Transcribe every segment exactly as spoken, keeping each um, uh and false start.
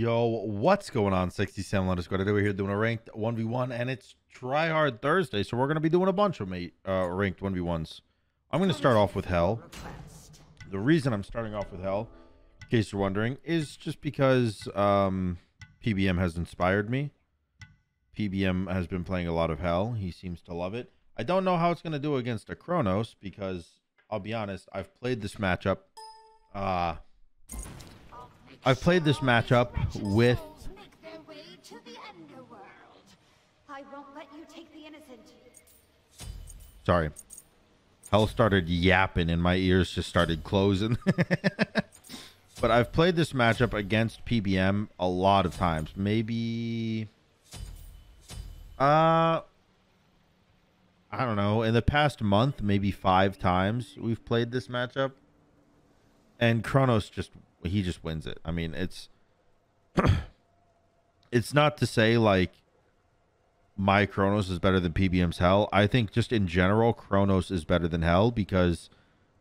Yo, what's going on? sixty-seven Letters Squad. Today we're here doing a ranked one v one, and it's Try Hard Thursday, so we're going to be doing a bunch of mate, uh, ranked one v ones. I'm going to start off with Hell. The reason I'm starting off with Hell, in case you're wondering, is just because um, P B M has inspired me. P B M has been playing a lot of Hell. He seems to love it. I don't know how it's going to do against a Kronos, because, I'll be honest, I've played this matchup... Uh, I've played this matchup with make their way to the underworld. I won't let you take the innocent. Sorry. Hell started yapping and my ears just started closing. But I've played this matchup against P B M a lot of times. Maybe uh I don't know, in the past month, maybe five times we've played this matchup. And Kronos just he just wins it. I mean, it's it's not to say like my Kronos is better than P B M's Hell. I think just in general, Kronos is better than Hell because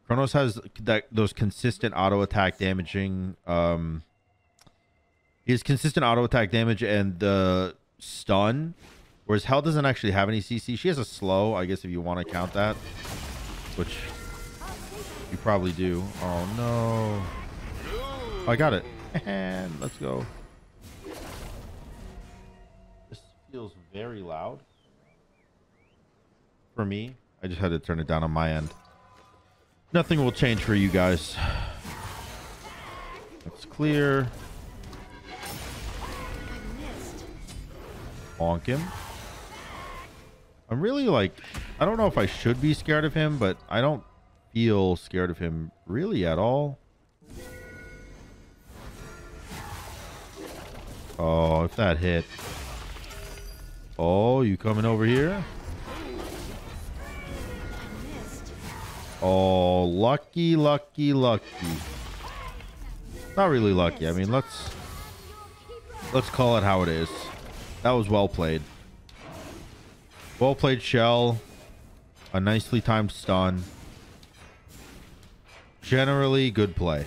Kronos has that those consistent auto attack damaging. Um, his consistent auto attack damage and the stun, whereas Hell doesn't actually have any C C. She has a slow, I guess, if you want to count that, which you probably do. Oh no. I got it. And let's go. This feels very loud for me. I just had to turn it down on my end. Nothing will change for you guys. That's clear. Bonk him. I'm really like, I don't know if I should be scared of him, but I don't feel scared of him really at all. Oh, if that hit. Oh, you coming over here? Oh, lucky, lucky, lucky. Not really lucky. I mean, let's let's call it how it is. That was well played. Well played shell. A nicely timed stun. Generally good play.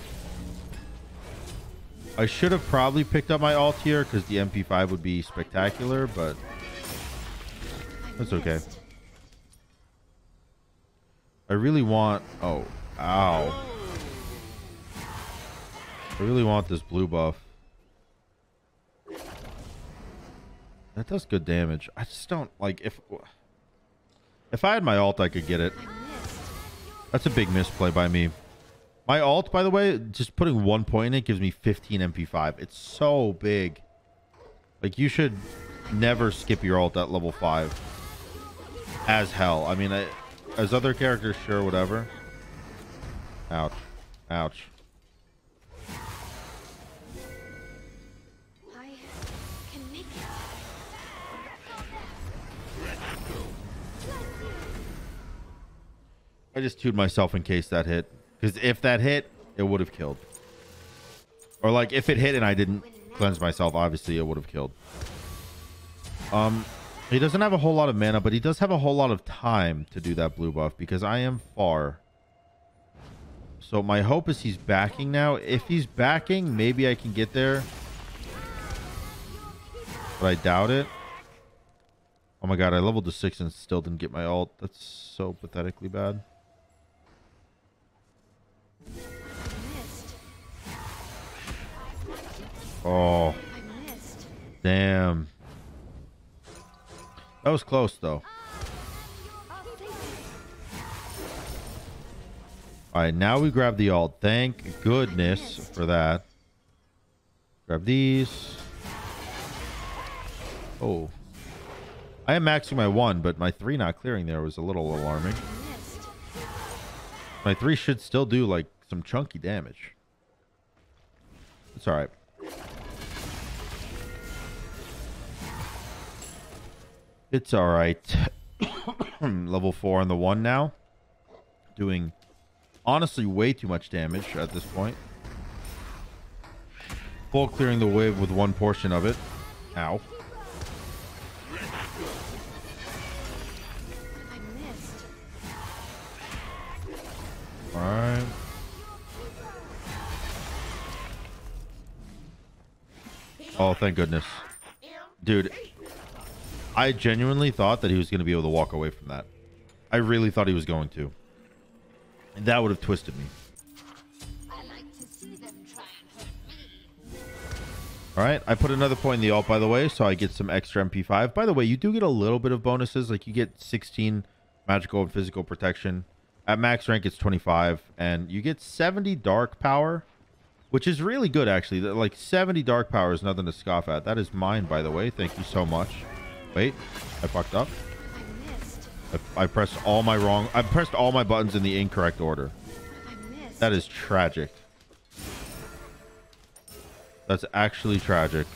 I should have probably picked up my alt here because the M P five would be spectacular, but that's okay. I really want... Oh, ow. I really want this blue buff. That does good damage. I just don't... Like, if... If I had my alt, I could get it. That's a big misplay by me. My alt, by the way, just putting one point in it gives me fifteen M P five. It's so big. Like, you should never skip your alt at level five. As Hell. I mean, I, as other characters, sure, whatever. Ouch. Ouch. I can make it. I just tuned myself in case that hit. Because if that hit, it would have killed. Or like if it hit and I didn't cleanse myself, obviously it would have killed. Um, he doesn't have a whole lot of mana, but he does have a whole lot of time to do that blue buff because I am far. So my hope is he's backing now. If he's backing, maybe I can get there. But I doubt it. Oh my god, I leveled to six and still didn't get my ult. That's so pathetically bad. Oh, damn. That was close, though. All right, now we grab the alt. Thank goodness for that. Grab these. Oh. I am maxing my one, but my three not clearing there was a little alarming. My three should still do, like, some chunky damage. It's all right. It's all right. Level four on the one now. Doing, honestly, way too much damage at this point. Full clearing the wave with one portion of it. Ow. All right. Oh, thank goodness. Dude, I genuinely thought that he was going to be able to walk away from that. I really thought he was going to. And that would have twisted me. All right, I put another point in the alt, by the way, so I get some extra M P five. By the way, you do get a little bit of bonuses. Like, you get sixteen magical and physical protection. At max rank, it's twenty-five. And you get seventy dark power, which is really good, actually. Like, seventy dark power is nothing to scoff at. That is mine, by the way. Thank you so much. Wait, I fucked up. I missed. I, I pressed all my wrong... I pressed all my buttons in the incorrect order. I missed. That is tragic. That's actually tragic.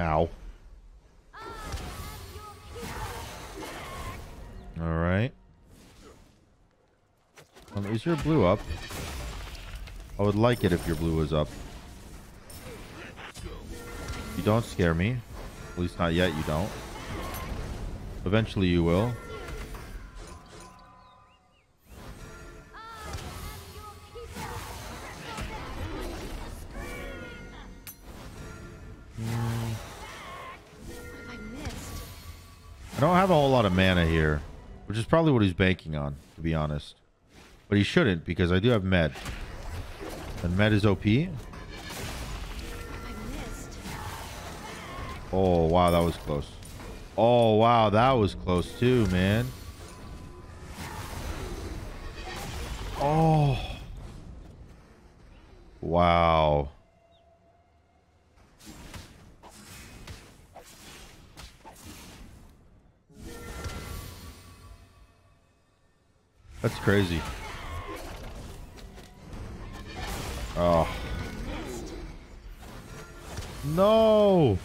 Ow. Alright. Um, is your blue up? I would like it if your blue was up. You don't scare me. At least not yet, you don't. Eventually you will. I don't have a whole lot of mana here, which is probably what he's banking on, to be honest. But he shouldn't, because I do have med. And med is O P. Oh, wow, that was close. Oh, wow, that was close too, man. Oh. Wow. That's crazy. Oh. No!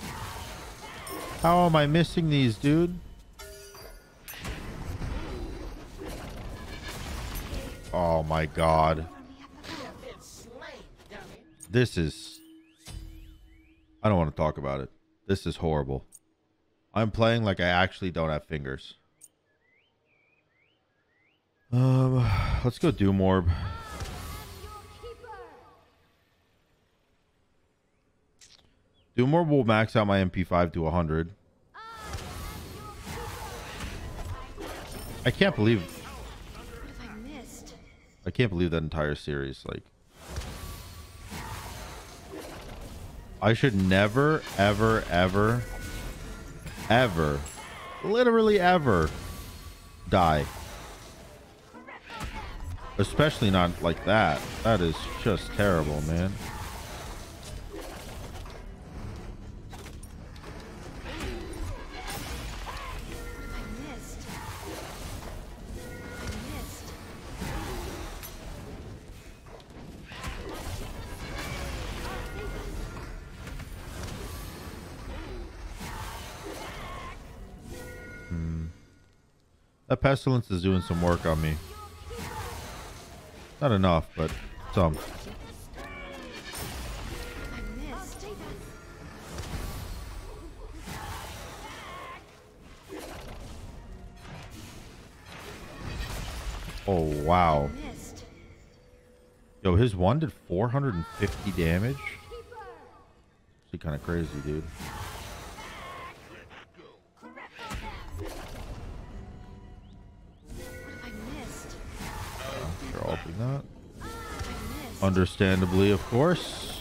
How am I missing these, dude? Oh my god. This is... I don't want to talk about it. This is horrible. I'm playing like I actually don't have fingers. Um, let's go Doom Orb. Doom Orb will max out my M P five to one hundred. I can't believe... I can't believe that entire series. Like, I should never, ever, ever, ever, literally ever, die. Especially not like that. That is just terrible, man. I missed. I missed. Hmm. That pestilence is doing some work on me. Not enough, but some. Oh, wow. Yo, his one did four hundred fifty damage? It's kind of crazy, dude. Not. Understandably, of course.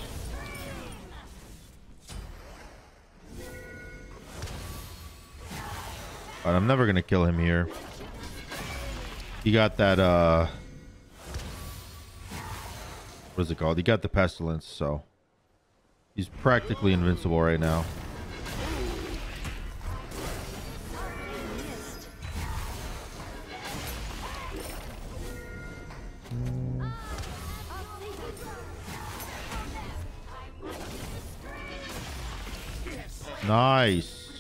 But I'm never gonna kill him here. He got that uh what is it called? He got the pestilence, so he's practically invincible right now. Nice.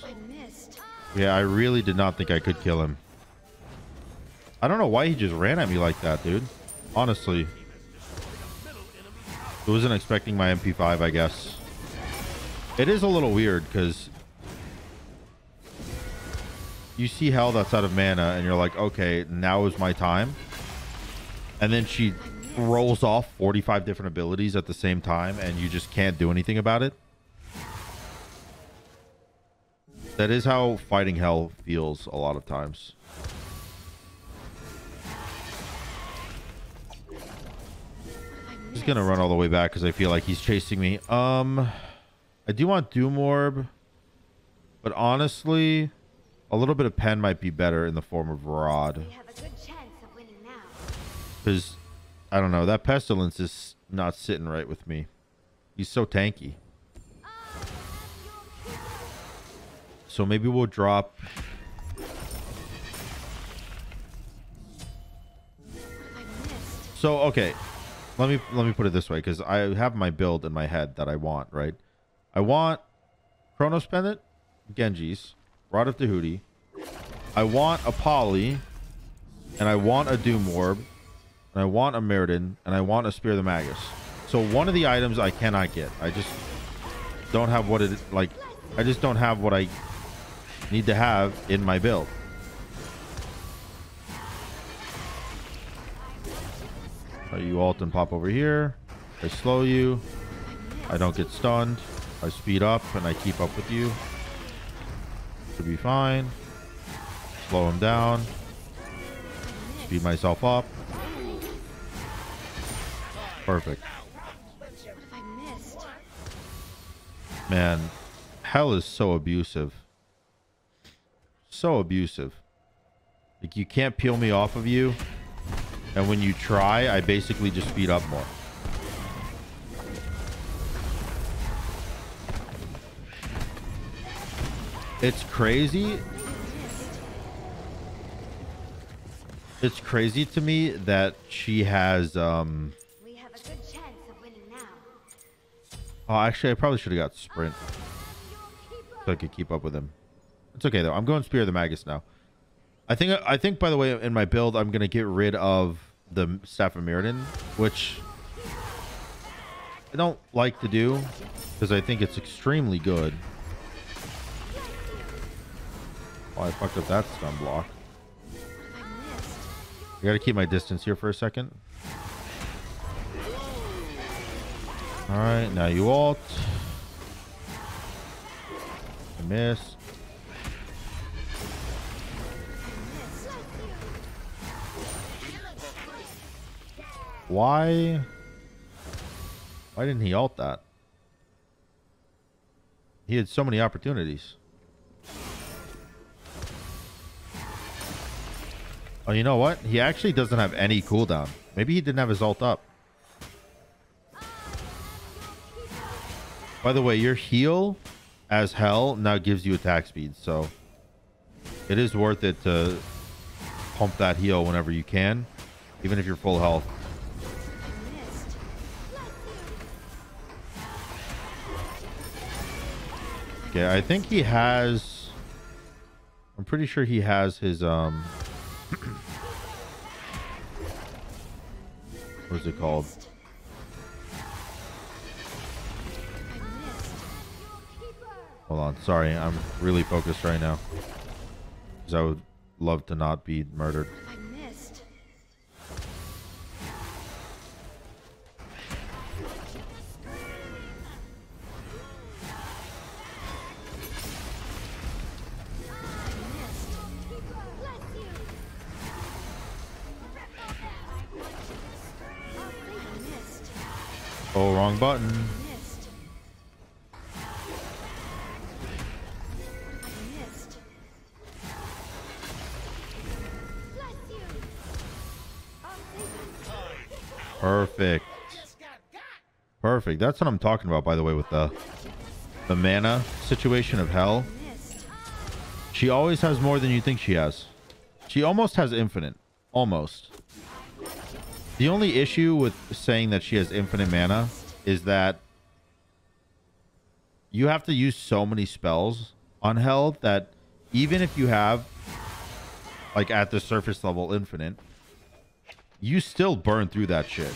Yeah, I really did not think I could kill him. I don't know why he just ran at me like that, dude. Honestly. I wasn't expecting my M P five, I guess. It is a little weird, because... you see Hell that's out of mana, and you're like, okay, now is my time. And then she throws off forty-five different abilities at the same time and you just can't do anything about it. That is how fighting Hell feels a lot of times. I'm just gonna run all the way back because I feel like he's chasing me. Um, I do want Doom Orb, but honestly, a little bit of pen might be better in the form of Rod. Because, I don't know, that Pestilence is not sitting right with me. He's so tanky. So maybe we'll drop... So, okay. Let me let me put it this way, because I have my build in my head that I want, right? I want Chronos Pendant, Genji's, Rod of Tahuti. I want a Poly, and I want a Doom Orb, and I want a Meriden, and I want a Spear of the Magus. So one of the items I cannot get. I just don't have what it... Like, I just don't have what I... need to have in my build. Right, you ult and pop over here. I slow you. I don't get stunned. I speed up and I keep up with you. Should be fine. Slow him down. Speed myself up. Perfect. Man, Hell is so abusive. So abusive. Like, you can't peel me off of you, and when you try, I basically just speed up more. It's crazy. It's crazy to me that she has um we have a good chance of winning now. Oh, actually I probably should have got sprint so I could keep up with him. It's okay though. I'm going Spear of the Magus now. I think I think by the way, in my build I'm gonna get rid of the Staff of Myrddin, which I don't like to do because I think it's extremely good. Oh, I fucked up that stun block. I gotta keep my distance here for a second. Alright, now you ult. I missed. Why? Why didn't he ult that? He had so many opportunities. Oh, you know what? He actually doesn't have any cooldown. Maybe he didn't have his ult up. By the way, your heal as Hell now gives you attack speed, so it is worth it to pump that heal whenever you can, even if you're full health. Okay, I think he has... I'm pretty sure he has his, um... what's it called? Hold on, sorry. I'm really focused right now. Because I would love to not be murdered. Oh, wrong button. Missed. Missed. Perfect. Perfect. That's what I'm talking about, by the way, with the the mana situation of Hell. She always has more than you think she has. She almost has infinite. Almost. The only issue with saying that she has infinite mana is that you have to use so many spells on Hell that even if you have, like, at the surface level infinite, you still burn through that shit.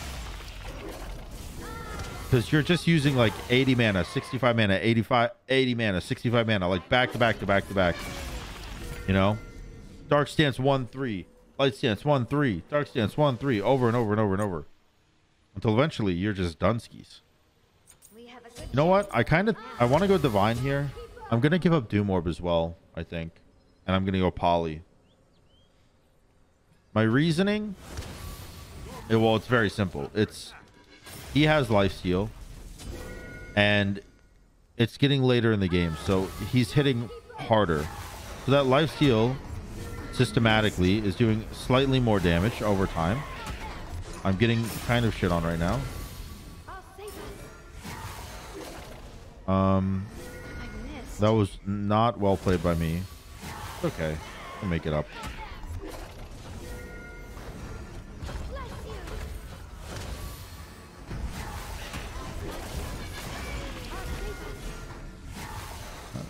Because you're just using, like, eighty mana, sixty-five mana, eighty-five, eighty mana, sixty-five mana, like, back to back to back to back. You know? Dark Stance one three. Light Stance, one, three. Dark Stance, one, three. Over and over and over and over. until eventually you're just Dunskies. You know what? I kind of I want to go Divine here. I'm gonna give up Doom Orb as well, I think, and I'm gonna go Poly. My reasoning, it, well, it's very simple. It's he has lifesteal, and it's getting later in the game, so he's hitting harder. So that lifesteal systematically is doing slightly more damage over time. I'm getting kind of shit on right now. Um, that was not well played by me. Okay, I'll make it up.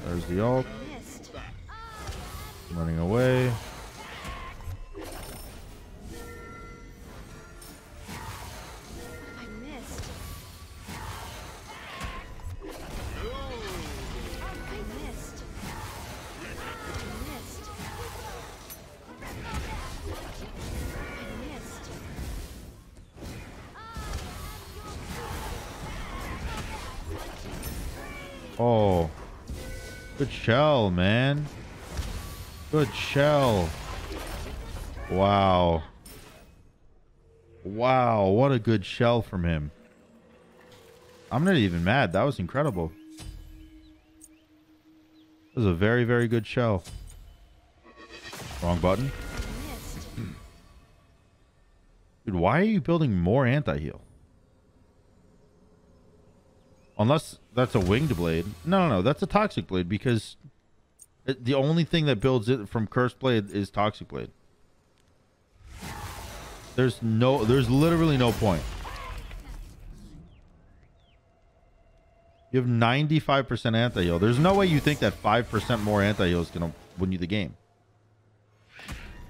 There's the ult. I'm running away. Oh, good shell, man. Good shell. Wow. Wow, what a good shell from him. I'm not even mad. That was incredible. That was a very, very good shell. Wrong button. Dude, why are you building more anti-heal? Unless that's a winged blade. No, no, no. That's a toxic blade because it, the only thing that builds it from cursed blade is toxic blade. There's no, there's literally no point. You have ninety-five percent anti-heal. There's no way you think that five percent more anti-heal is going to win you the game.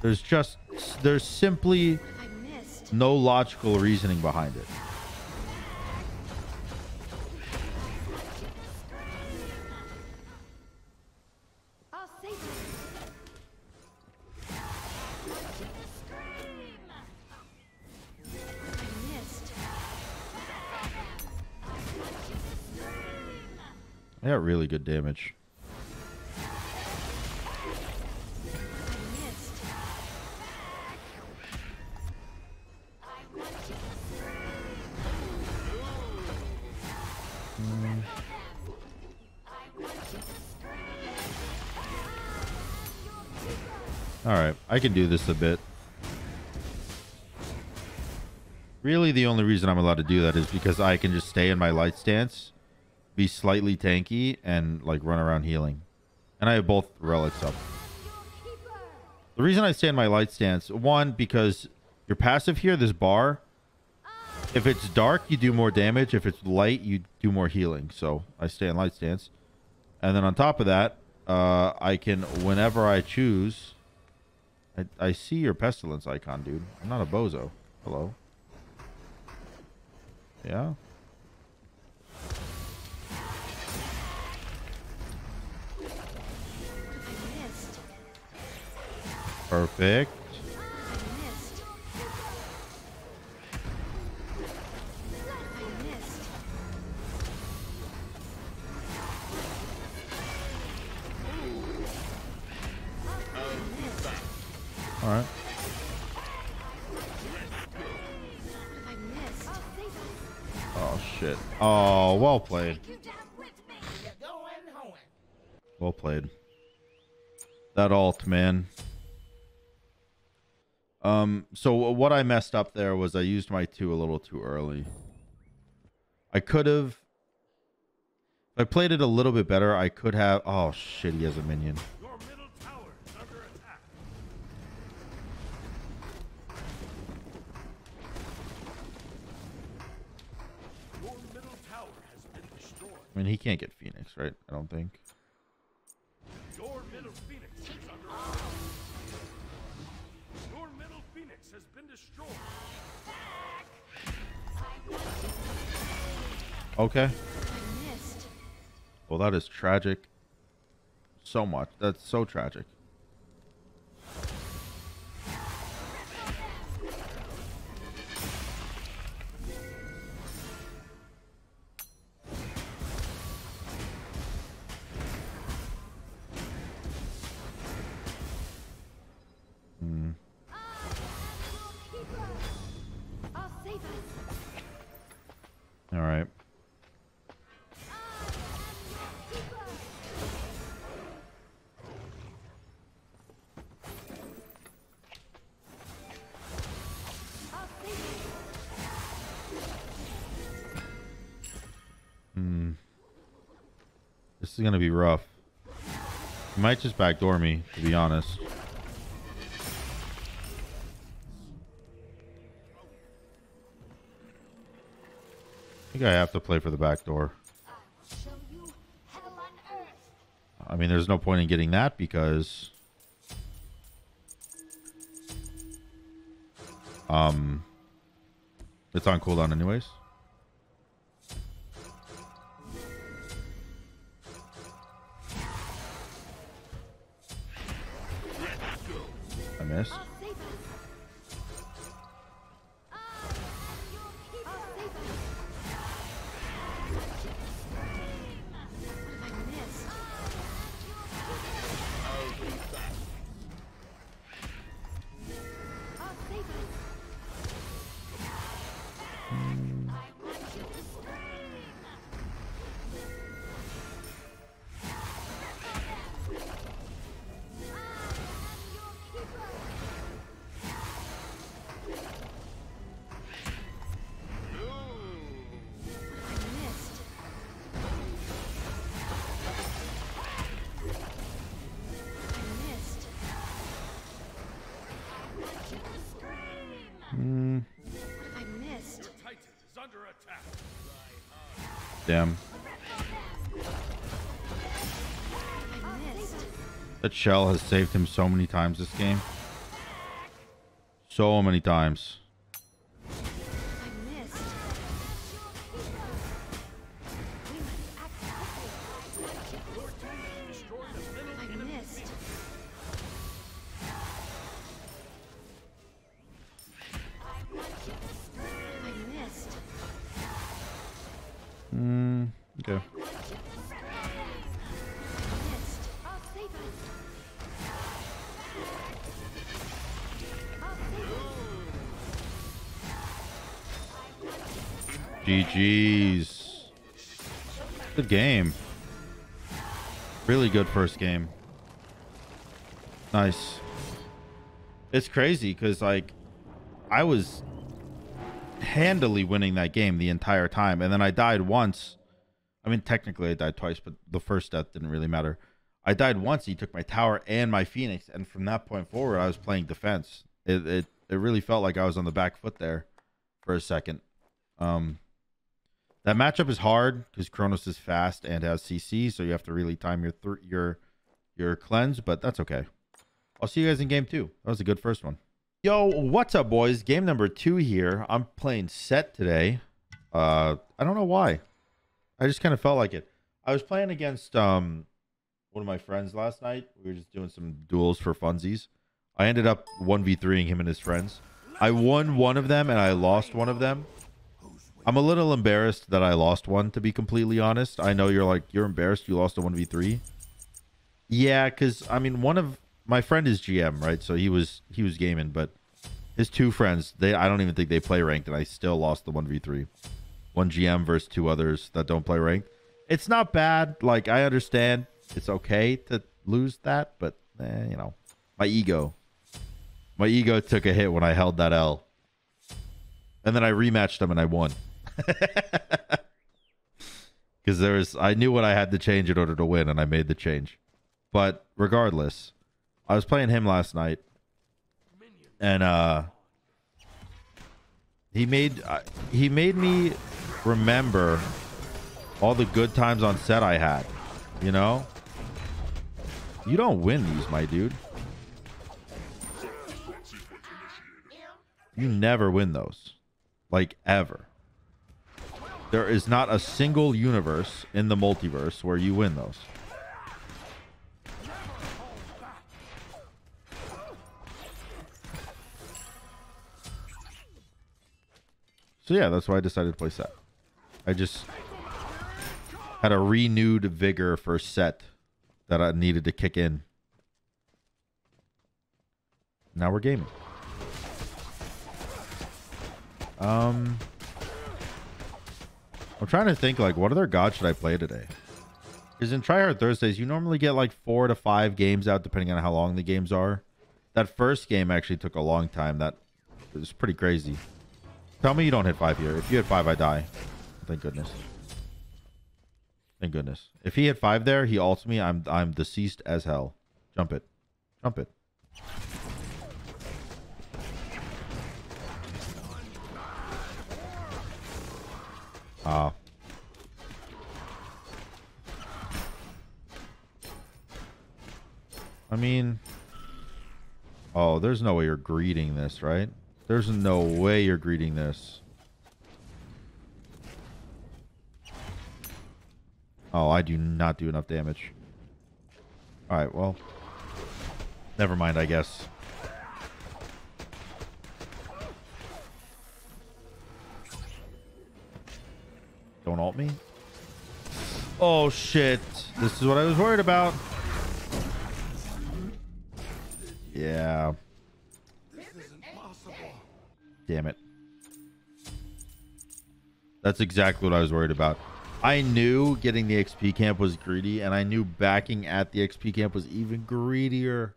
There's just, there's simply no logical reasoning behind it. I got really good damage. Mm. All right, I can do this a bit. Really, the only reason I'm allowed to do that is because I can just stay in my light stance, be slightly tanky, and like run around healing, and I have both relics up. The reason I stay in my light stance, one, because your passive here, this bar, if it's dark you do more damage, if it's light you do more healing, so I stay in light stance. And then on top of that, uh I can, whenever I choose, I, I see your pestilence icon, dude. I'm not a bozo. Hello. Yeah. Perfect. All right. Oh, shit. Oh, well played. Well played. That ult, man. Um, so what I messed up there was I used my two a little too early. I could have, if I played it a little bit better, I could have, oh shit, he has a minion. Your middle tower is under attack. Your middle tower has been destroyed. I mean, he can't get Phoenix, right? I don't think. Your middle Phoenix is under attack. Has been destroyed. Okay. Well, that is tragic. So much. That's so tragic. All right. Hmm. This is going to be rough. You might just backdoor me, to be honest. I think I have to play for the back door. I mean, there's no point in getting that because um, it's on cooldown anyways. I missed. Damn. That shell has saved him so many times this game. So many times. G G's. Good game. Really good first game. Nice. It's crazy because, like, I was handily winning that game the entire time. And then I died once. I mean, technically I died twice, but the first death didn't really matter. I died once. He took my tower and my Phoenix. And from that point forward, I was playing defense. It, it, it really felt like I was on the back foot there for a second. Um, that matchup is hard because Kronos is fast and has C C, so you have to really time your th your your cleanse, but that's okay. I'll see you guys in game two. That was a good first one. Yo, what's up, boys? Game number two here. I'm playing Set today. Uh, I don't know why. I just kind of felt like it. I was playing against um one of my friends last night. We were just doing some duels for funsies. I ended up one v three-ing him and his friends. I won one of them and I lost one of them. I'm a little embarrassed that I lost one, to be completely honest. I know you're like, you're embarrassed you lost a one v three. Yeah, because, I mean, one of... My friend is G M, right? So he was he was gaming, but his two friends, they I don't even think they play ranked, and I still lost the one v three. One G M versus two others that don't play ranked. It's not bad. Like, I understand it's okay to lose that, but, eh, you know, my ego. My ego took a hit when I held that L. And then I rematched them, and I won. Because there was, I knew what I had to change in order to win, and I made the change. But regardless, I was playing him last night, and uh, he made uh, he made me remember all the good times on Set I had. You know, you don't win these, my dude. You never win those, like ever. There is not a single universe in the multiverse where you win those. So yeah, that's why I decided to play Set. I just had a renewed vigor for Set that I needed to kick in. Now we're gaming. Um... I'm trying to think, like, what other god should I play today? Because in Tryhard Thursdays, you normally get like four to five games out, depending on how long the games are. That first game actually took a long time. That was pretty crazy. Tell me you don't hit five here. If you hit five, I die. Thank goodness. Thank goodness. If he hit five there, he ults me. I'm I'm deceased as hell. Jump it. Jump it. Ah. Uh, I mean, oh, there's no way you're greeting this, right? There's no way you're greeting this. Oh, I do not do enough damage. All right, well, never mind, I guess. Don't ult me. Oh, shit. This is what I was worried about. Yeah. This isn't possible. Damn it. That's exactly what I was worried about. I knew getting the X P camp was greedy, and I knew backing at the X P camp was even greedier.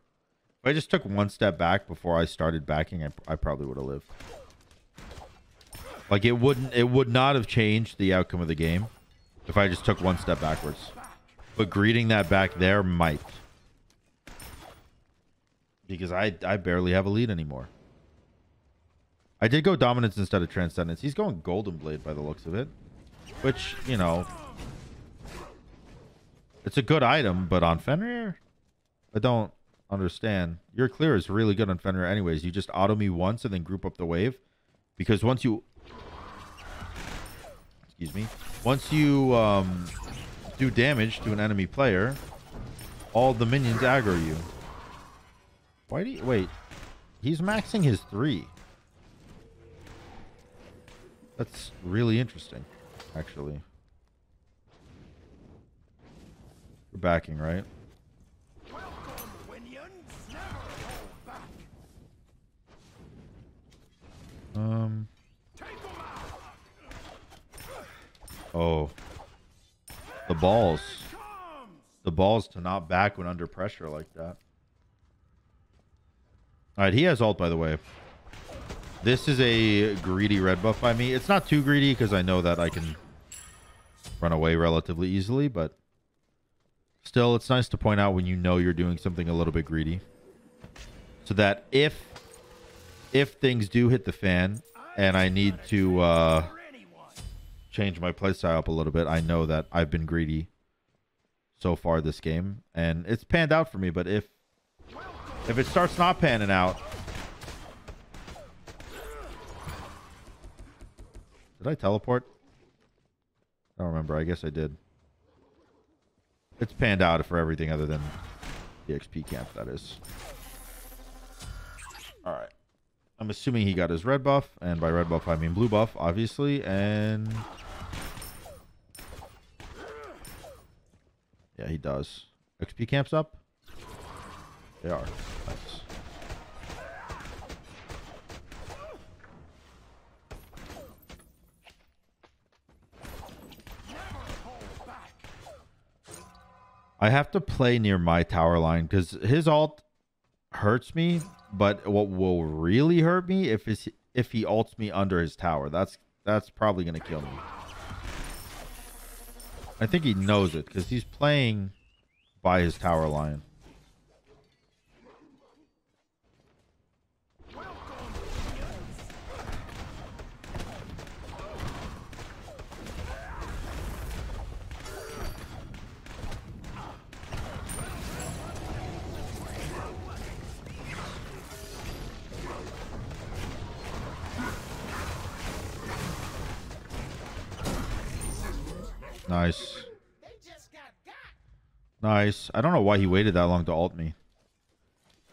If I just took one step back before I started backing, I, I probably would have lived. Like, it wouldn't, it would not have changed the outcome of the game if I just took one step backwards. But greeting that back there might. Because I, I barely have a lead anymore. I did go Dominance instead of Transcendence. He's going Golden Blade by the looks of it. Which, you know, it's a good item, but on Fenrir, I don't understand. Your clear is really good on Fenrir anyways. You just auto me once and then group up the wave. Because once you... Excuse me. Once you um, do damage to an enemy player, all the minions aggro you. Why do you... Wait. He's maxing his three. That's really interesting, actually. We're backing, right? Welcome, minions. Never go back. Um... Take them out. Oh. The balls. The balls to not back when under pressure like that. All right, he has ult, by the way. This is a greedy red buff by me. It's not too greedy because I know that I can run away relatively easily, but still, it's nice to point out when you know you're doing something a little bit greedy, so that if if things do hit the fan and I need to uh, change my playstyle up a little bit, I know that I've been greedy so far this game, and it's panned out for me. But if If it starts not panning out... Did I teleport? I don't remember. I guess I did. It's panned out for everything other than the X P camp, that is. Alright. I'm assuming he got his red buff. And by red buff, I mean blue buff, obviously. And... yeah, he does. X P camp's up. They are. Nice. I have to play near my tower line because his ult hurts me, but what will really hurt me if is if he ults me under his tower. That's that's probably gonna kill me. I think he knows it because he's playing by his tower line. Nice. Nice. I don't know why he waited that long to ult me.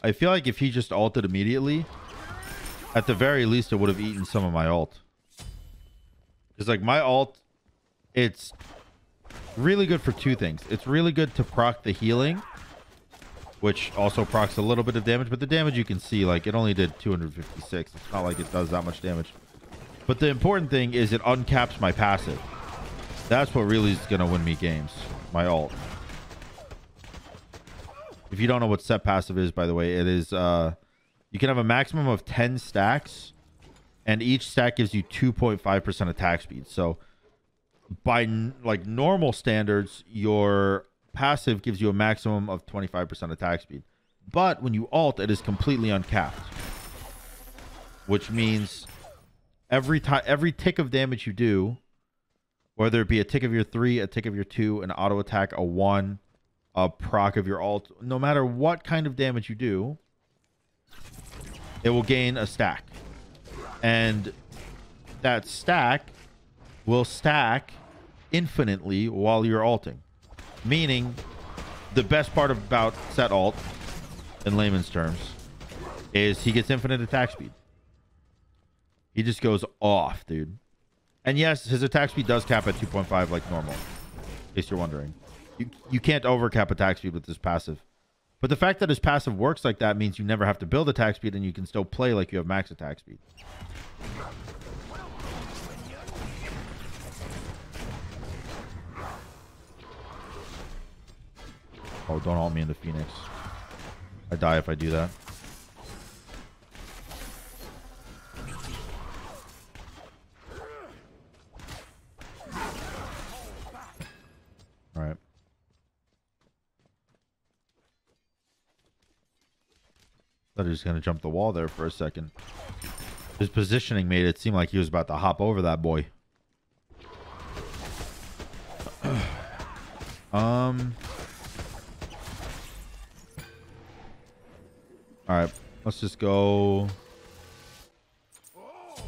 I feel like if he just ulted immediately, at the very least, it would have eaten some of my ult. It's like my ult, it's really good for two things. It's really good to proc the healing, which also procs a little bit of damage, but the damage you can see, like, it only did two hundred fifty-six. It's not like it does that much damage. But the important thing is it uncaps my passive. That's what really is going to win me games. My ult. If you don't know what set passive is, by the way, it is... Uh, you can have a maximum of ten stacks. And each stack gives you two point five percent attack speed. So by like normal standards, your passive gives you a maximum of twenty-five percent attack speed. But when you ult, it is completely uncapped. Which means every time, every tick of damage you do, whether it be a tick of your three, a tick of your two, an auto attack, a one, a proc of your ult, no matter what kind of damage you do, it will gain a stack. And that stack will stack infinitely while you're alting. Meaning, the best part about set alt, in layman's terms, is he gets infinite attack speed. He just goes off, dude. And yes, his attack speed does cap at two point five like normal, in case you're wondering. You, you can't overcap attack speed with this passive. But the fact that his passive works like that means you never have to build attack speed and you can still play like you have max attack speed. Oh, don't ult me into Phoenix. I die if I do that. All right. Thought he was going to jump the wall there for a second. His positioning made it seem like he was about to hop over that boy. um... All right, let's just go.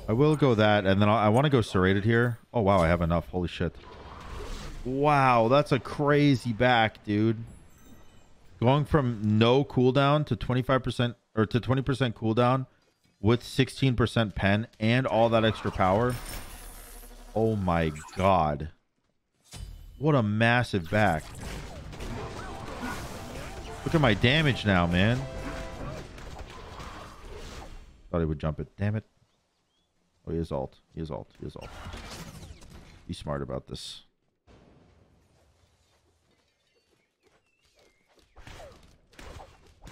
I will go that, and then I'll, I want to go serrated here. Oh, wow, I have enough. Holy shit. Wow, that's a crazy back, dude. Going from no cooldown to twenty-five percent or to twenty percent cooldown with sixteen percent pen and all that extra power. Oh, my God. What a massive back. Look at my damage now, man. Thought he would jump it. Damn it. Oh, he is ult. He is ult. He is ult. Be smart about this.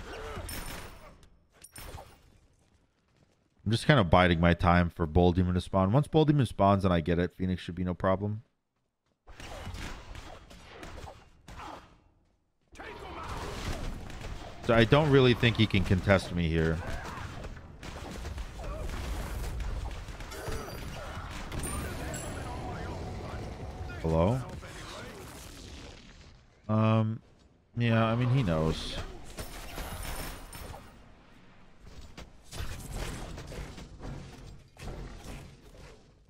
I'm just kind of biding my time for Bolt Demon to spawn. Once Bolt Demon spawns and I get it, Phoenix should be no problem. So I don't really think he can contest me here. Hello? Um, yeah, I mean, he knows.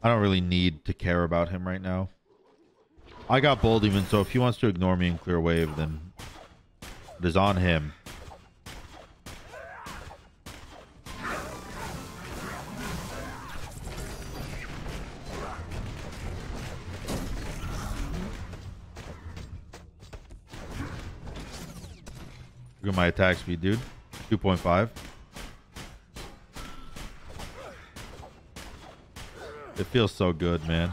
I don't really need to care about him right now. I got Bolt Demon, so if he wants to ignore me and clear wave, then it is on him. Look at my attack speed, dude. two point five. It feels so good, man.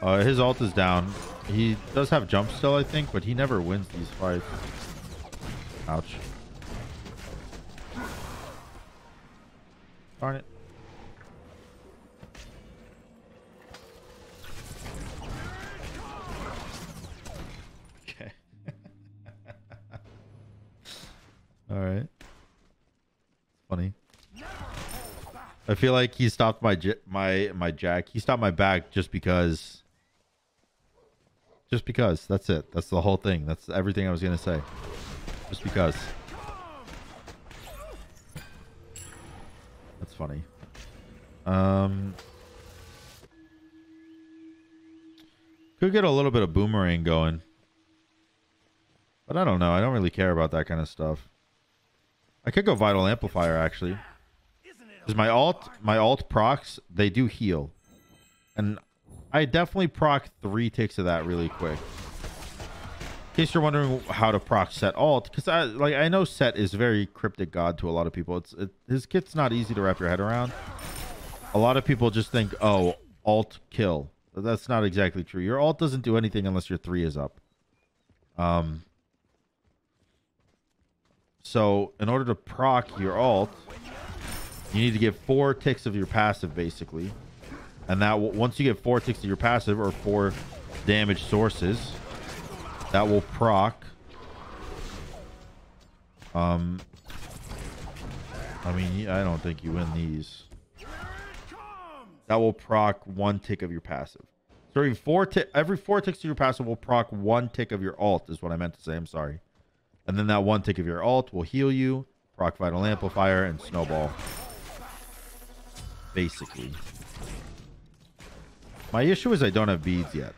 Uh, his ult is down. He does have jump still, I think, but he never wins these fights. Ouch. Darn it. All right. Funny. I feel like he stopped my my my jack. He stopped my back just because. Just because. That's it. That's the whole thing. That's everything I was gonna say. Just because. That's funny. Um. Could get a little bit of boomerang going. But I don't know. I don't really care about that kind of stuff. I could go Vital Amplifier, actually. Because my alt, my alt procs, they do heal. And I definitely proc three ticks of that really quick. In case you're wondering how to proc Set alt, because I like I know Set is very cryptic god to a lot of people. It's it, his kit's not easy to wrap your head around. A lot of people just think, oh, alt kill. That's not exactly true. Your alt doesn't do anything unless your three is up. Um. So in order to proc your alt, you need to get four ticks of your passive basically, and that once you get four ticks of your passive or four damage sources, that will proc. Um, I mean, I don't think you win these. That will proc one tick of your passive. So every four, tick, every four ticks of your passive will proc one tick of your alt, is what I meant to say. I'm sorry. And then that one tick of your alt will heal you, proc Vital Amplifier, and Snowball. Basically. My issue is I don't have beads yet.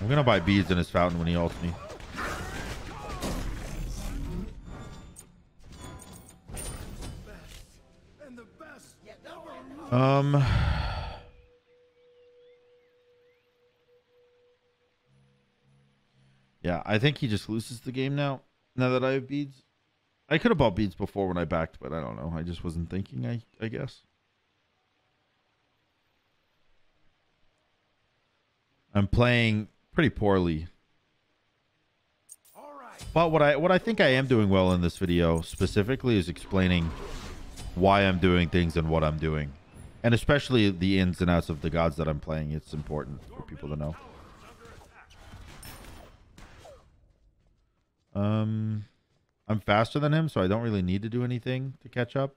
I'm going to buy beads in his fountain when he ults me. Um, yeah, I think he just loses the game now. Now that I have beads. I could have bought beads before when I backed, but I don't know. I just wasn't thinking, I, I guess. I'm playing pretty poorly. All right. But what I what I think I am doing well in this video specifically is explaining why I'm doing things and what I'm doing, and especially the ins and outs of the gods that I'm playing. It's important for people to know. Um, I'm faster than him, so I don't really need to do anything to catch up.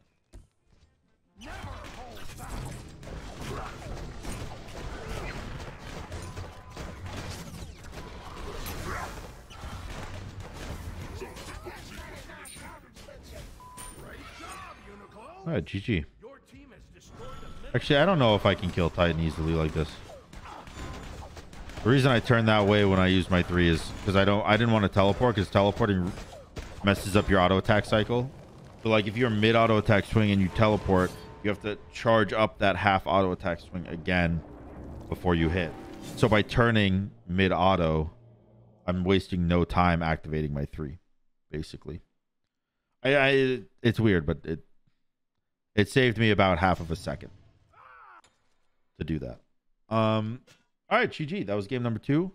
All right, G G. Actually, I don't know if I can kill Titan easily like this. The reason I turn that way when I use my three is because I don't. I didn't want to teleport because teleporting messes up your auto attack cycle. So, like, if you're mid auto attack swing and you teleport, you have to charge up that half auto attack swing again before you hit. So by turning mid auto, I'm wasting no time activating my three, basically. I, I it's weird, but it. It saved me about half of a second to do that. Um, all right, G G. That was game number two.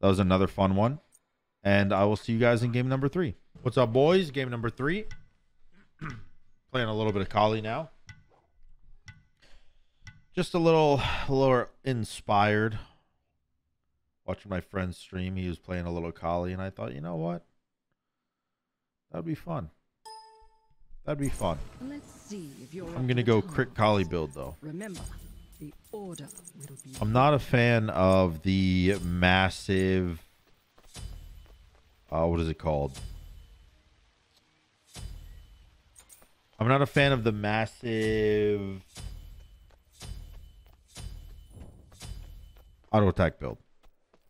That was another fun one. And I will see you guys in game number three. What's up, boys? Game number three. Playing a little bit of Kali now. Just a little lower inspired. Watching my friend's stream. He was playing a little Kali, and I thought, you know what? That'd be fun. That'd be fun. Let's see if you're I'm gonna go crit Kali build though. Remember, the order will be I'm not a fan of the massive. Uh, what is it called? I'm not a fan of the massive auto attack build,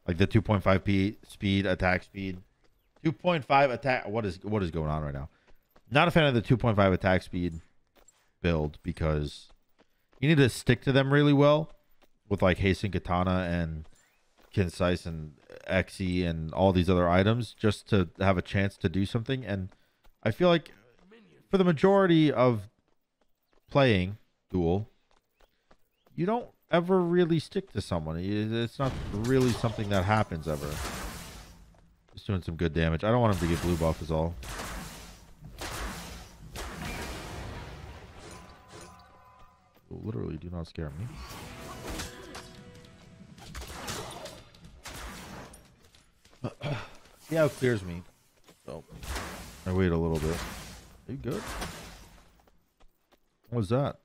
like the two point five p speed attack speed, two point five attack. What is what is going on right now? Not a fan of the two point five attack speed build because you need to stick to them really well with like Haste and Katana and Concise and Xe and all these other items just to have a chance to do something. And I feel like for the majority of playing Duel, you don't ever really stick to someone. It's not really something that happens ever. Just doing some good damage. I don't want him to get blue buff is all. Literally, do not scare me. See how it clears me. So I wait a little bit. Are you good? What was that?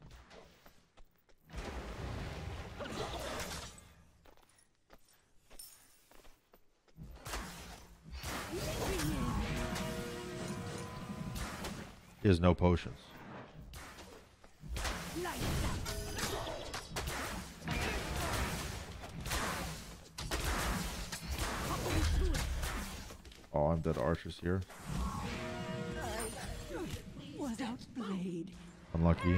He has no potions. Oh, I'm dead. Archer's here. Unlucky.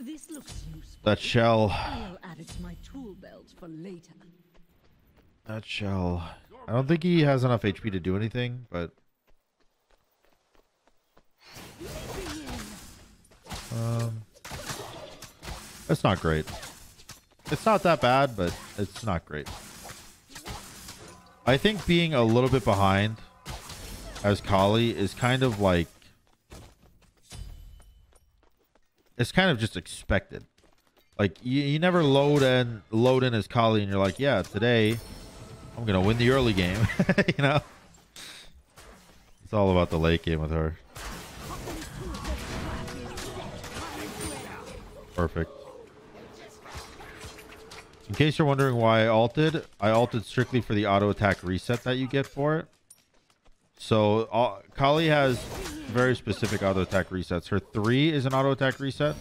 This looks useful. That shell. I'll add it to my tool belt for later. That shell. I don't think he has enough H P to do anything, but. Um. It's not great. It's not that bad, but it's not great. I think being a little bit behind as Kali is kind of like. It's kind of just expected. Like, you, you never load in, load in as Kali and you're like, yeah, today I'm going to win the early game. You know? It's all about the late game with her. Perfect. In case you're wondering why I alted, I alted strictly for the auto attack reset that you get for it. So, uh, Kali has very specific auto attack resets. Her three is an auto attack reset,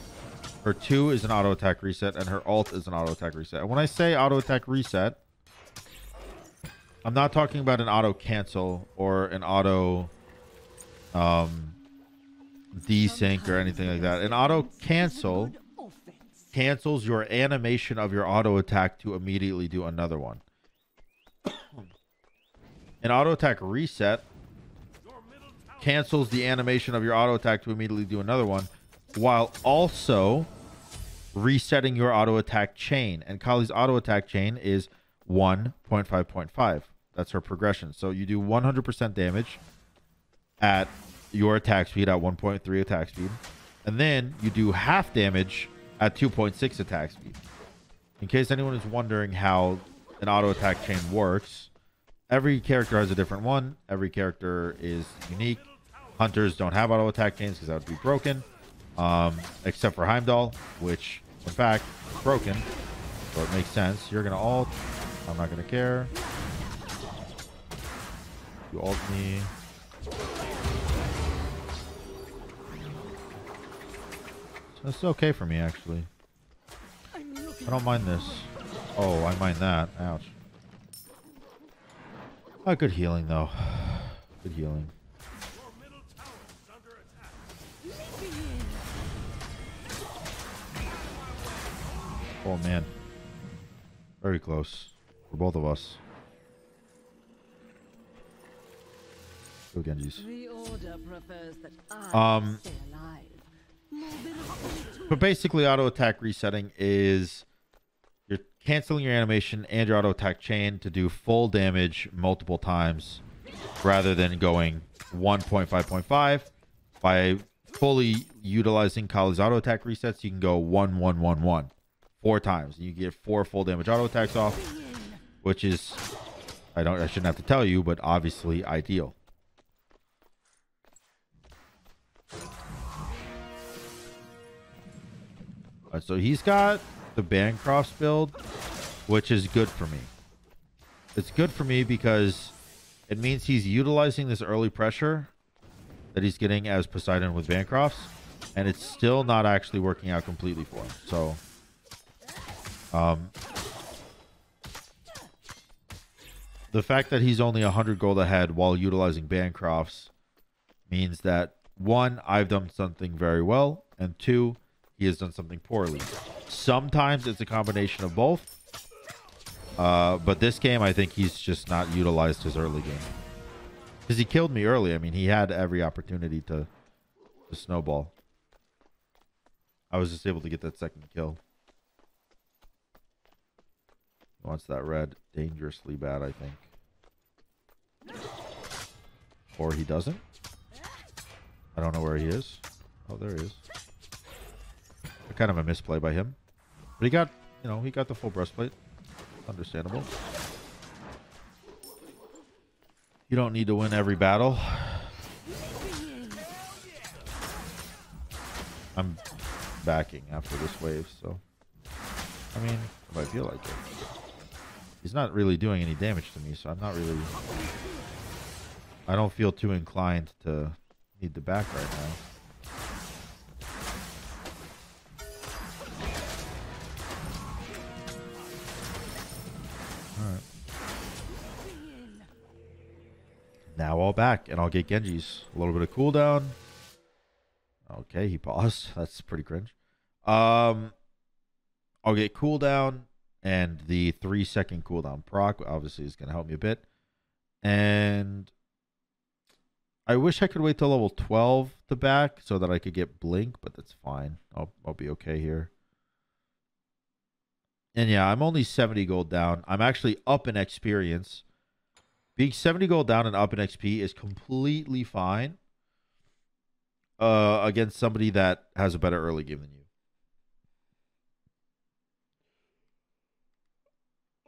her two is an auto attack reset, and her alt is an auto attack reset. And when I say auto attack reset, I'm not talking about an auto cancel or an auto um desync or anything like that. An auto cancel cancels your animation of your auto attack to immediately do another one. An auto attack reset cancels the animation of your auto attack to immediately do another one, while also resetting your auto attack chain. And Kali's auto attack chain is one point five point five. That's her progression. So you do one hundred percent damage at your attack speed, at one point three attack speed, and then you do half damage at two point six attack speed. In case anyone is wondering how an auto attack chain works, every character has a different one. Every character is unique. Hunters don't have auto attack chains because that would be broken. Um, except for Heimdall, which, in fact, is broken. So it makes sense. You're going to ult. I'm not going to care. You ult me. That's okay for me, actually. I don't mind this. Oh, I mind that. Ouch. Oh, good healing, though. Good healing. Oh, man. Very close for both of us. Go Genjis. Um, but basically, auto attack resetting is... You're canceling your animation and your auto attack chain to do full damage multiple times rather than going one point five point five. By fully utilizing Kali's auto attack resets, you can go one one one one four times. You get four full damage auto attacks off, which is, I don't, I shouldn't have to tell you, but obviously ideal. All right, so he's got the Bancroft's build, which is good for me. It's good for me because it means he's utilizing this early pressure that he's getting as Poseidon with Bancroft's, and it's still not actually working out completely for him. So um the fact that he's only one hundred gold ahead while utilizing Bancroft's means that, one, I've done something very well, and two, he has done something poorly. Sometimes it's a combination of both. Uh, but this game, I think he's just not utilized his early game. Because he killed me early. I mean, he had every opportunity to, to snowball. I was just able to get that second kill. He wants that red dangerously bad, I think. Or he doesn't. I don't know where he is. Oh, there he is. Kind of a misplay by him, but he got, you know, he got the full breastplate. Understandable. You don't need to win every battle. I'm backing after this wave, so I mean, it might feel like it. He's not really doing any damage to me, so I'm not really, I don't feel too inclined to need the back right now. Now all back, and I'll get Genji's. A little bit of cooldown. Okay, he paused. That's pretty cringe. Um, I'll get cooldown and the three second cooldown proc obviously is going to help me a bit. And I wish I could wait till level twelve to back so that I could get Blink, but that's fine. I'll, I'll be okay here. And yeah, I'm only seventy gold down. I'm actually up in experience. Being seventy gold down and up in X P is completely fine uh, against somebody that has a better early game than you.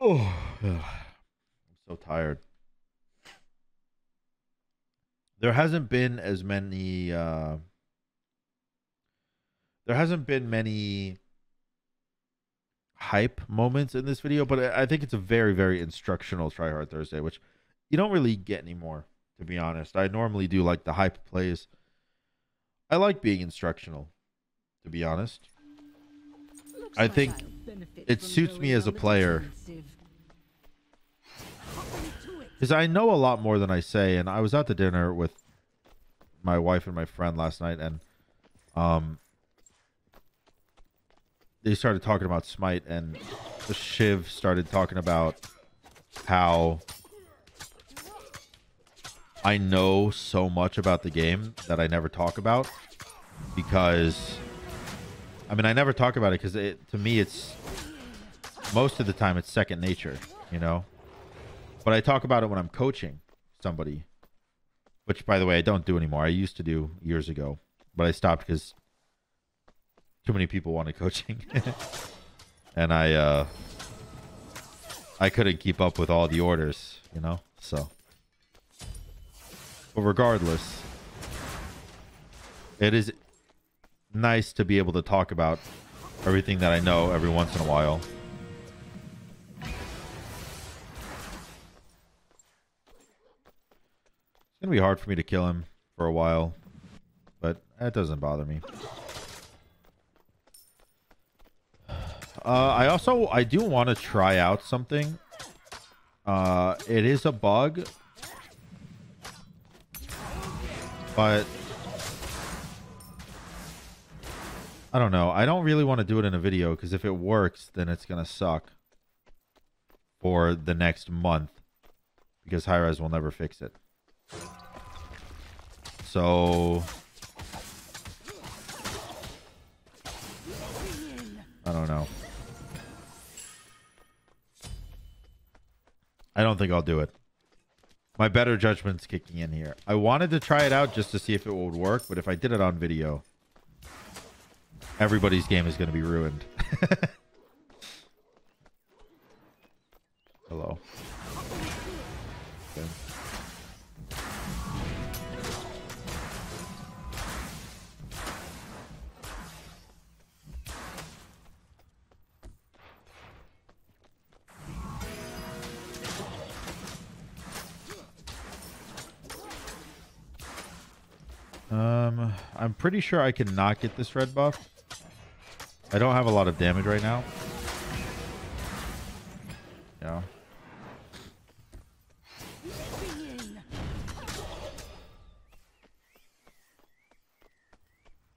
Oh, I'm so tired. There hasn't been as many... Uh, there hasn't been many hype moments in this video, but I think it's a very, very instructional Try Hard Thursday, which you don't really get anymore, to be honest. I normally do like the hype plays. I like being instructional, to be honest. Looks I like think it suits me as a player. Because I know a lot more than I say, and I was out to dinner with my wife and my friend last night, and um, they started talking about Smite, and the Shiv started talking about how I know so much about the game that I never talk about, because, I mean, I never talk about it because it, to me, it's, most of the time, it's second nature, you know? But I talk about it when I'm coaching somebody, which, by the way, I don't do anymore. I used to do years ago, but I stopped because too many people wanted coaching. And I, uh, I couldn't keep up with all the orders, you know? So... But regardless, it is nice to be able to talk about everything that I know every once in a while. It's gonna be hard for me to kill him for a while, but that doesn't bother me. Uh, I also, I do want to try out something. Uh, it is a bug. But I don't know. I don't really want to do it in a video because if it works, then it's going to suck for the next month because High-Res will never fix it. So I don't know. I don't think I'll do it. My better judgment's kicking in here. I wanted to try it out just to see if it would work, but if I did it on video, everybody's game is going to be ruined. Hello. Okay. Um, I'm pretty sure I cannot get this red buff. I don't have a lot of damage right now. Yeah.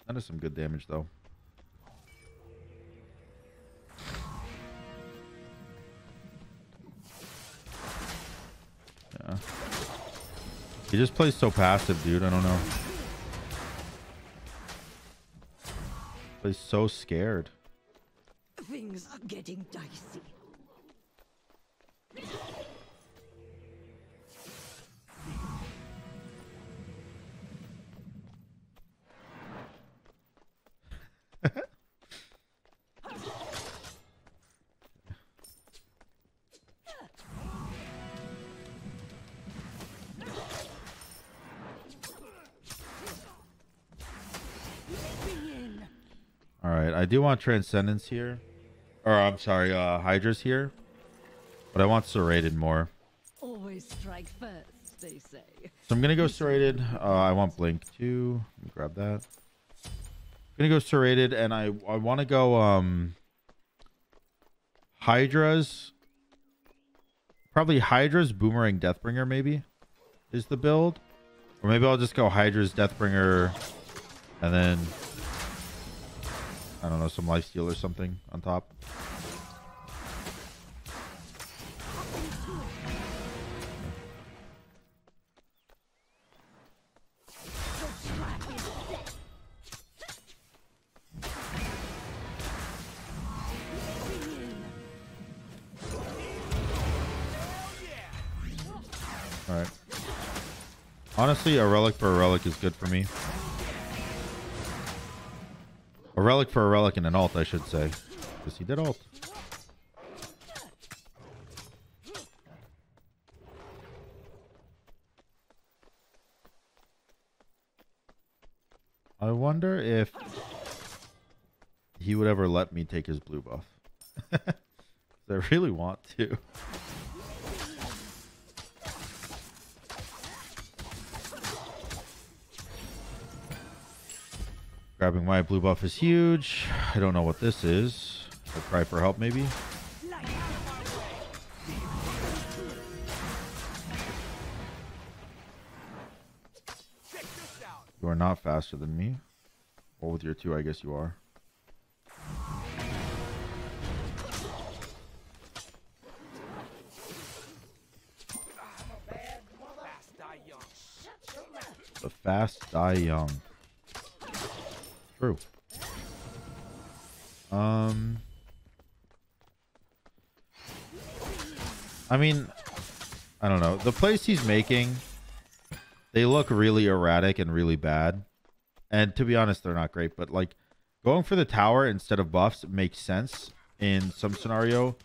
That is some good damage, though. Yeah. He just plays so passive, dude. I don't know. He's so scared. Things are getting dicey. I do want Transcendence here. Or, I'm sorry, uh, Hydra's here. But I want Serrated more. Always strike first, they say. So I'm going to go Serrated. Uh, I want Blink too. Let me grab that. I'm going to go Serrated, and I, I want to go um, Hydra's. Probably Hydra's Boomerang Deathbringer, maybe, is the build. Or maybe I'll just go Hydra's Deathbringer and then... I don't know, some lifesteal or something on top. Alright. Honestly, a relic for a relic is good for me. A relic for a relic and an ult, I should say. Because he did ult. I wonder if he would ever let me take his blue buff. I really want to. Grabbing my blue buff is huge. I don't know what this is. I'll cry for help maybe. You are not faster than me. Well, with your two, I guess you are. The fast die young. True. Um, I mean, I don't know. The plays he's making, they look really erratic and really bad. And to be honest, they're not great. But like, going for the tower instead of buffs makes sense in some scenario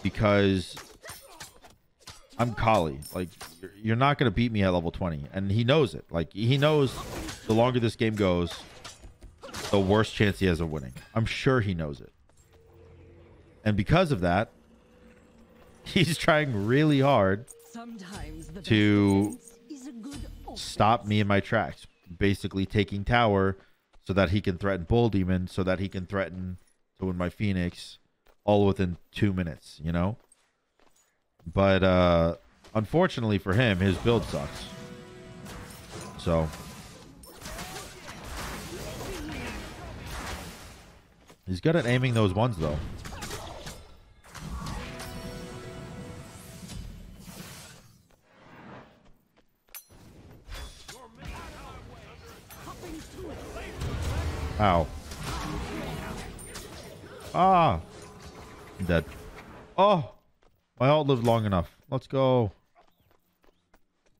because I'm Kali. Like, you're not gonna beat me at level twenty, and he knows it. Like, he knows the longer this game goes, the worst chance he has of winning. I'm sure he knows it. And because of that, he's trying really hard to stop me in my tracks. Basically taking tower so that he can threaten Bolt Demon, so that he can threaten to win my Phoenix all within two minutes, you know? But uh, unfortunately for him, his build sucks. So... he's good at aiming those ones, though. Ow. Ah. I'm dead. Oh. My ult lived long enough. Let's go.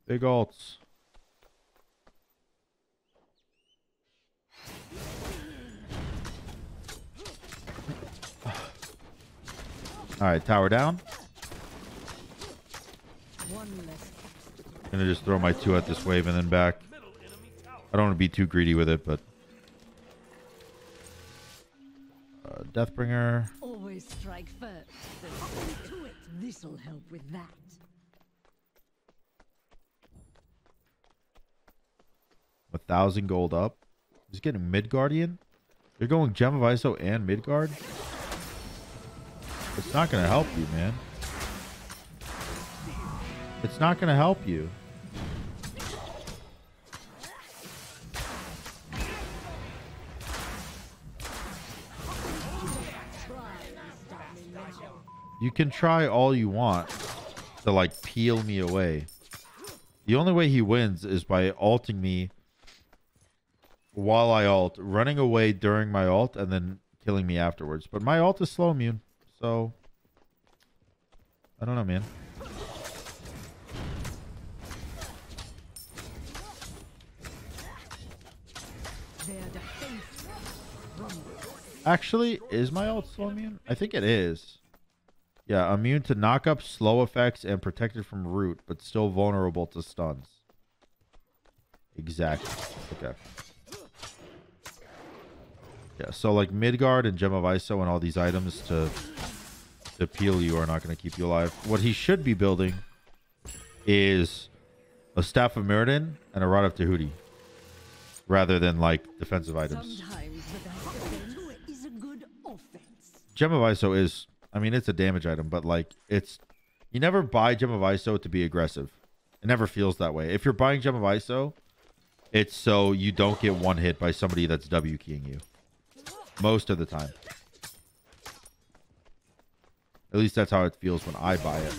Big ults. All right, tower down. I'm gonna just throw my two at this wave and then back. I don't want to be too greedy with it, but uh, Deathbringer. Always strike first. This will help with that. A thousand gold up. He's getting Midgardian. You're going Gem of Iso and Midgard. It's not going to help you, man. It's not going to help you. You can try all you want to, like, peel me away. The only way he wins is by ulting me while I ult, running away during my ult, and then killing me afterwards. But my ult is slow immune. So, I don't know, man. Actually, is my ult slow immune? I think it is. Yeah, immune to knockup, slow effects, and protected from root, but still vulnerable to stuns. Exactly. Okay. Yeah, so like Midgard and Gem of Iso and all these items to to peel you are not going to keep you alive. What he should be building is a Staff of Myrddin and a Rod of Tahuti rather than like defensive items. Gem of Iso is, I mean, it's a damage item, but like it's, you never buy Gem of Iso to be aggressive. It never feels that way. If you're buying Gem of Iso, it's so you don't get one hit by somebody that's W keying you. most of the time. At least that's how it feels when I buy it.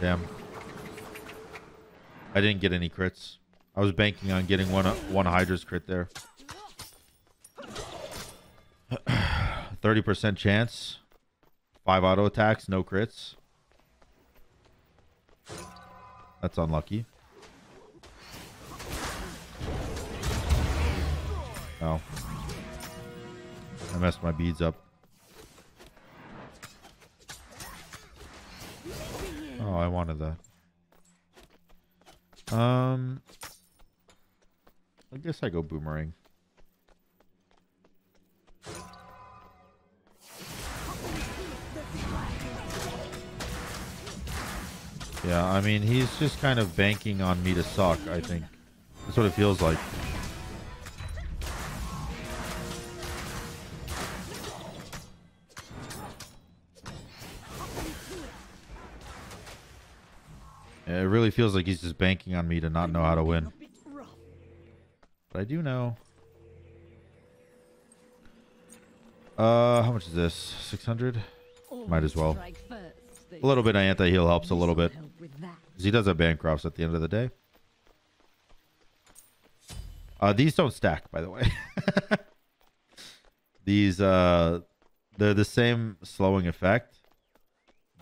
Damn. I didn't get any crits. I was banking on getting one one Hydra's crit there. thirty percent chance. Five auto attacks, no crits. That's unlucky. Oh. I messed my beads up. Oh, I wanted that. Um, I guess I go Boomerang. Yeah, I mean, he's just kind of banking on me to suck, I think. That's what it feels like. It really feels like he's just banking on me to not know how to win. But I do know. Uh, how much is this? six hundred? Might as well. A little bit of anti-heal helps a little bit. Because he does have Bancrofts at the end of the day. Uh, these don't stack, by the way. These, uh, they're the same slowing effect.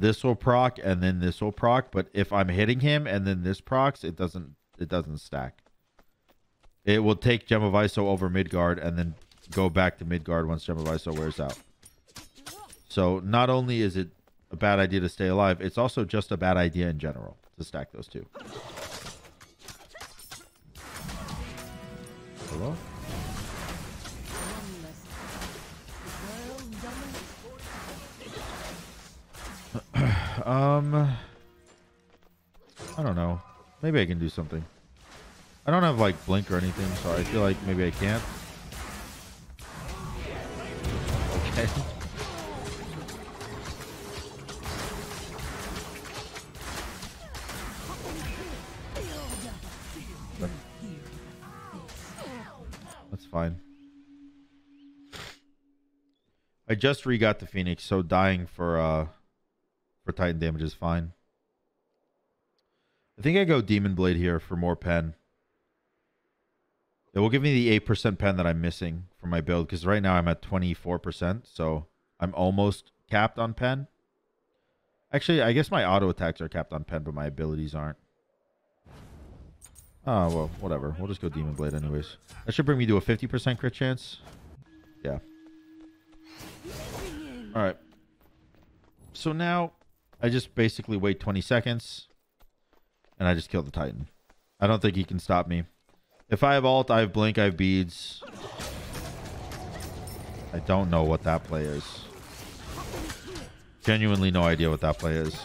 This will proc, and then this will proc. But if I'm hitting him, and then this procs, it doesn't, it doesn't stack. It will take Gem of Iso over Midgard, and then go back to Midgard once Gem of Iso wears out. So not only is it a bad idea to stay alive, it's also just a bad idea in general to stack those two. Hello? um, I don't know. Maybe I can do something. I don't have like Blink or anything, so I feel like maybe I can't. Okay. Fine. I just re-got the Phoenix, so dying for uh for Titan damage is fine. I think I go Demon Blade here for more pen. It will give me the eight percent pen that I'm missing for my build, because right now I'm at twenty-four percent, so I'm almost capped on pen. Actually, I guess my auto attacks are capped on pen, but my abilities aren't. Oh, well, whatever. We'll just go Demon Blade anyways. That should bring me to a fifty percent crit chance. Yeah. Alright. So now, I just basically wait twenty seconds. And I just kill the Titan. I don't think he can stop me. If I have ult, I have Blink, I have Beads. I don't know what that play is. Genuinely no idea what that play is.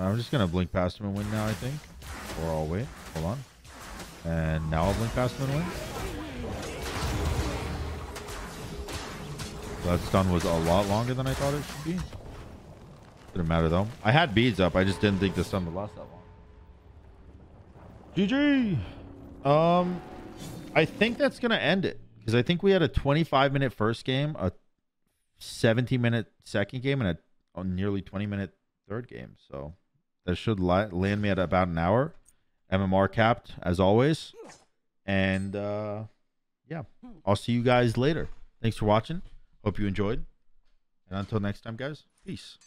I'm just going to blink past him and win now, I think. Or I'll wait. Hold on. And now I'll blink past him and win. That stun was a lot longer than I thought it should be. Didn't matter, though. I had beads up. I just didn't think the stun would last that long. G G! Um, I think that's going to end it. Because I think we had a twenty-five minute first game, a seventeen minute second game, and a, a nearly twenty minute third game. So that should land me at about an hour. M M R capped, as always. And, uh, yeah. I'll see you guys later. Thanks for watching. Hope you enjoyed. And until next time, guys, peace.